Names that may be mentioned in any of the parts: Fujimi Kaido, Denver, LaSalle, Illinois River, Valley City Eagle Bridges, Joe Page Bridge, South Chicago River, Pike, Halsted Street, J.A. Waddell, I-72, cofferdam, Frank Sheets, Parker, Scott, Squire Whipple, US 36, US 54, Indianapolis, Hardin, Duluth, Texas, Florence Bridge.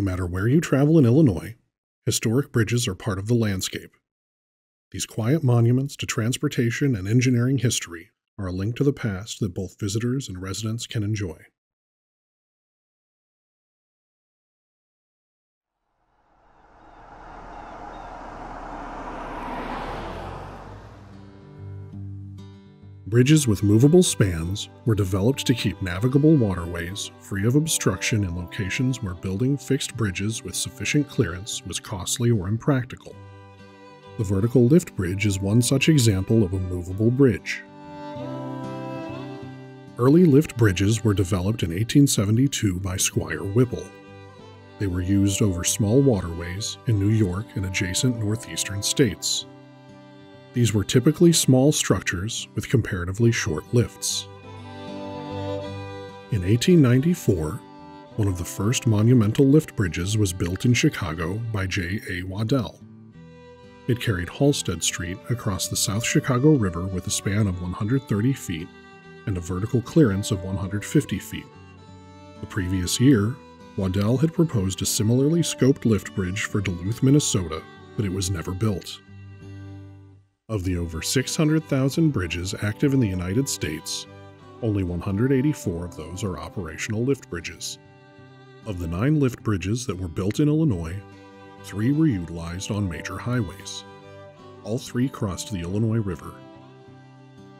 No matter where you travel in Illinois, historic bridges are part of the landscape. These quiet monuments to transportation and engineering history are a link to the past that both visitors and residents can enjoy. Bridges with movable spans were developed to keep navigable waterways free of obstruction in locations where building fixed bridges with sufficient clearance was costly or impractical. The vertical lift bridge is one such example of a movable bridge. Early lift bridges were developed in 1872 by Squire Whipple. They were used over small waterways in New York and adjacent northeastern states. These were typically small structures with comparatively short lifts. In 1894, one of the first monumental lift bridges was built in Chicago by J.A. Waddell. It carried Halsted Street across the South Chicago River with a span of 130 feet and a vertical clearance of 150 feet. The previous year, Waddell had proposed a similarly scoped lift bridge for Duluth, Minnesota, but it was never built. Of the over 600,000 bridges active in the United States, only 184 of those are operational lift bridges. Of the 9 lift bridges that were built in Illinois, 3 were utilized on major highways. All 3 crossed the Illinois River.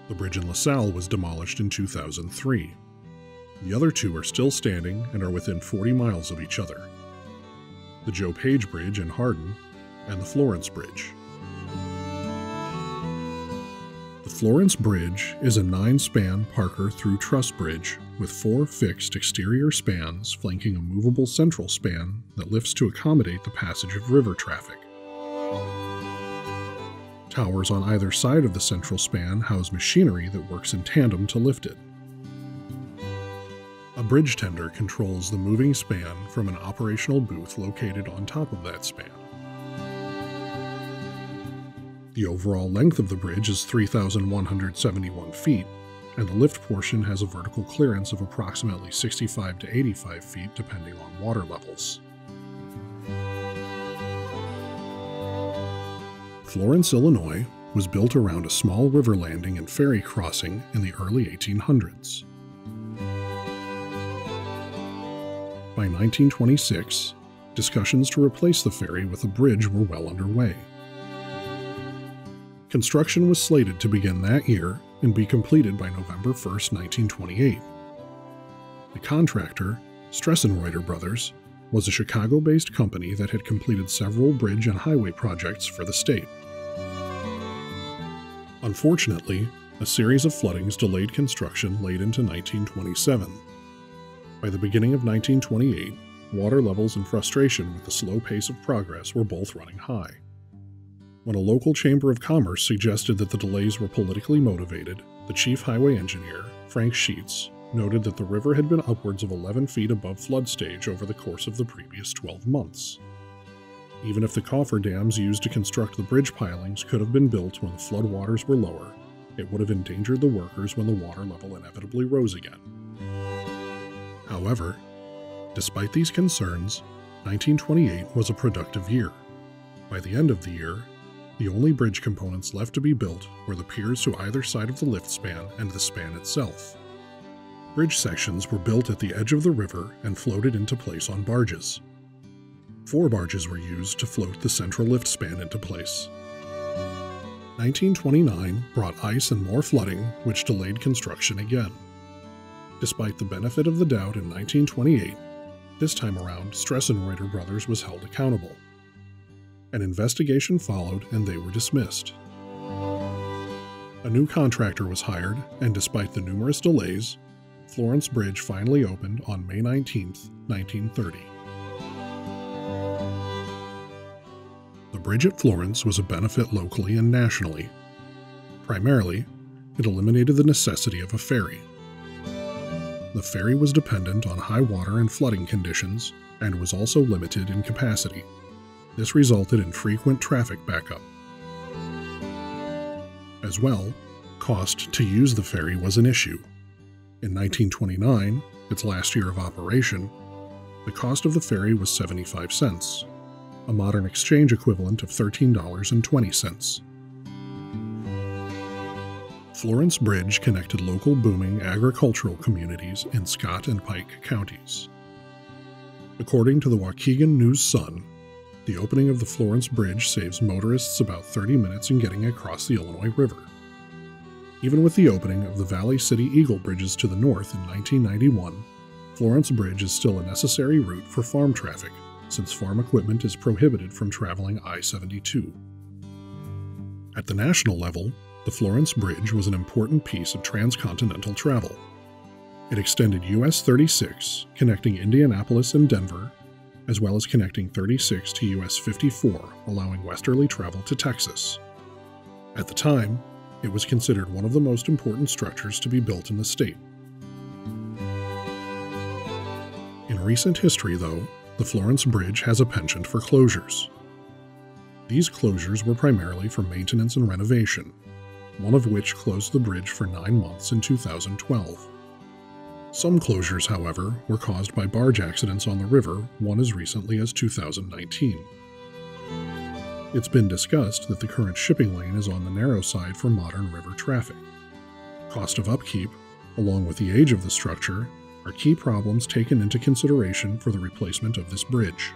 The bridge in LaSalle was demolished in 2003. The other 2 are still standing and are within 40 miles of each other. The Joe Page Bridge in Hardin and the Florence Bridge. The Florence Bridge is a 9-span Parker through truss bridge with 4 fixed exterior spans flanking a movable central span that lifts to accommodate the passage of river traffic. Towers on either side of the central span house machinery that works in tandem to lift it. A bridge tender controls the moving span from an operational booth located on top of that span. The overall length of the bridge is 3,171 feet, and the lift portion has a vertical clearance of approximately 65 to 85 feet depending on water levels. Florence, Illinois was built around a small river landing and ferry crossing in the early 1800s. By 1926, discussions to replace the ferry with a bridge were well underway. Construction was slated to begin that year and be completed by November 1, 1928. The contractor, Stressenreuter Brothers, was a Chicago-based company that had completed several bridge and highway projects for the state. Unfortunately, a series of floodings delayed construction late into 1927. By the beginning of 1928, water levels and frustration with the slow pace of progress were both running high. When a local chamber of commerce suggested that the delays were politically motivated, the chief highway engineer, Frank Sheets, noted that the river had been upwards of 11 feet above flood stage over the course of the previous 12 months. Even if the cofferdams used to construct the bridge pilings could have been built when the flood waters were lower, it would have endangered the workers when the water level inevitably rose again. However, despite these concerns, 1928 was a productive year. By the end of the year, the only bridge components left to be built were the piers to either side of the lift span and the span itself. Bridge sections were built at the edge of the river and floated into place on barges. 4 barges were used to float the central lift span into place. 1929 brought ice and more flooding, which delayed construction again. Despite the benefit of the doubt in 1928, this time around Stressenreuter Brothers was held accountable. An investigation followed and they were dismissed. A new contractor was hired, and despite the numerous delays, Florence Bridge finally opened on May 19, 1930. The bridge at Florence was a benefit locally and nationally. Primarily, it eliminated the necessity of a ferry. The ferry was dependent on high water and flooding conditions, and was also limited in capacity. This resulted in frequent traffic backup. As well, cost to use the ferry was an issue. In 1929, its last year of operation, the cost of the ferry was 75 cents, a modern exchange equivalent of $13.20. Florence Bridge connected local booming agricultural communities in Scott and Pike counties. According to the Waukegan News Sun, the opening of the Florence Bridge saves motorists about 30 minutes in getting across the Illinois River. Even with the opening of the Valley City Eagle Bridges to the north in 1991, Florence Bridge is still a necessary route for farm traffic, since farm equipment is prohibited from traveling I-72. At the national level, the Florence Bridge was an important piece of transcontinental travel. It extended US 36, connecting Indianapolis and Denver, as well as connecting 36 to US 54, allowing westerly travel to Texas. At the time, it was considered one of the most important structures to be built in the state. In recent history, though, the Florence Bridge has a penchant for closures. These closures were primarily for maintenance and renovation, one of which closed the bridge for 9 months in 2012. Some closures, however, were caused by barge accidents on the river, one as recently as 2019. It's been discussed that the current shipping lane is on the narrow side for modern river traffic. Cost of upkeep, along with the age of the structure, are key problems taken into consideration for the replacement of this bridge.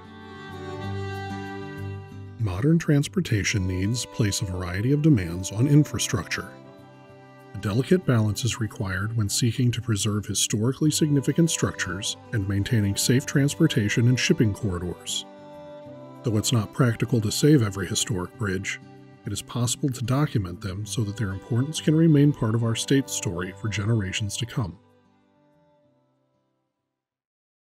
Modern transportation needs place a variety of demands on infrastructure. A delicate balance is required when seeking to preserve historically significant structures and maintaining safe transportation and shipping corridors. Though it's not practical to save every historic bridge, it is possible to document them so that their importance can remain part of our state's story for generations to come.